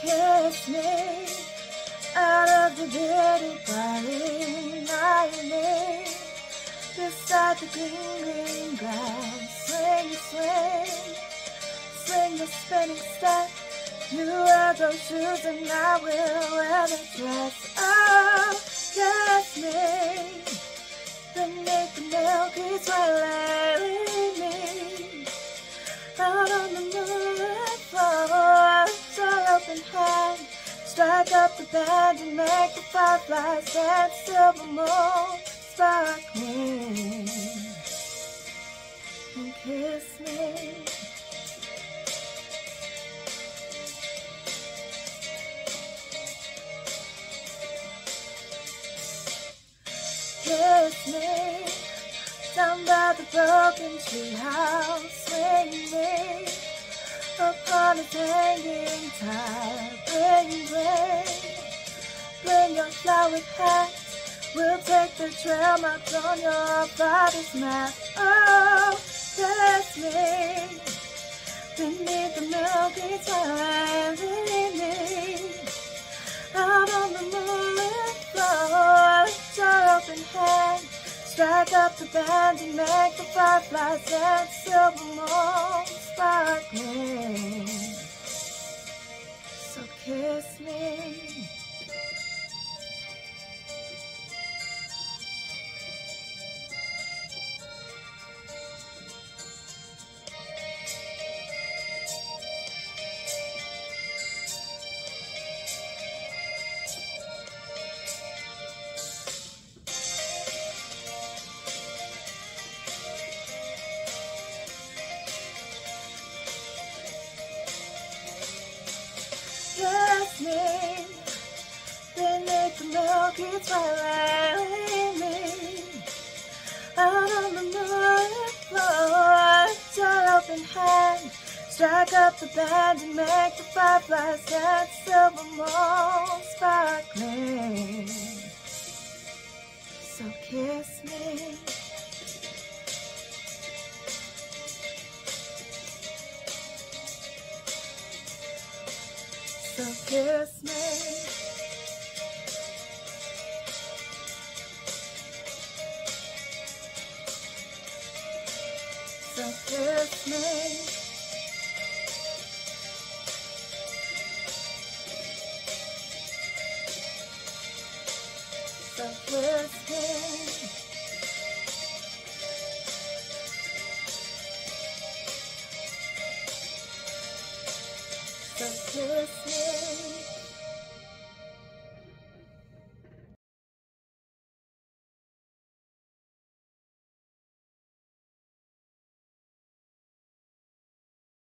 Kiss me out of the dirty body, my name. Beside the green, green ground, swing, swing, swing the spinning step. You wear those shoes and I will wear the dress. Oh, kiss me beneath the milky twilight me. Out on the moonlit floor, so open hand. Strike up the band and make the fireflies dance. Silver moon sparkling, and kiss me. Kiss me down by the broken tree house, swing me upon a hanging tide. Bring, bring your flowered hat. We'll take the trail marked on your body's map. Oh, kiss me beneath the milky twilight, me out on the moonlit floor. Hand. Strike up the band and make the fireflies dance. Silver moon sparkling, so kiss me. Kiss me beneath the milky twilight, me out on the moonlit floor. Your open hand, strike up the band and make the fireflies dance. Silver moon sparkling, so kiss me. So kiss me. So kiss me. So kiss me. So kiss me.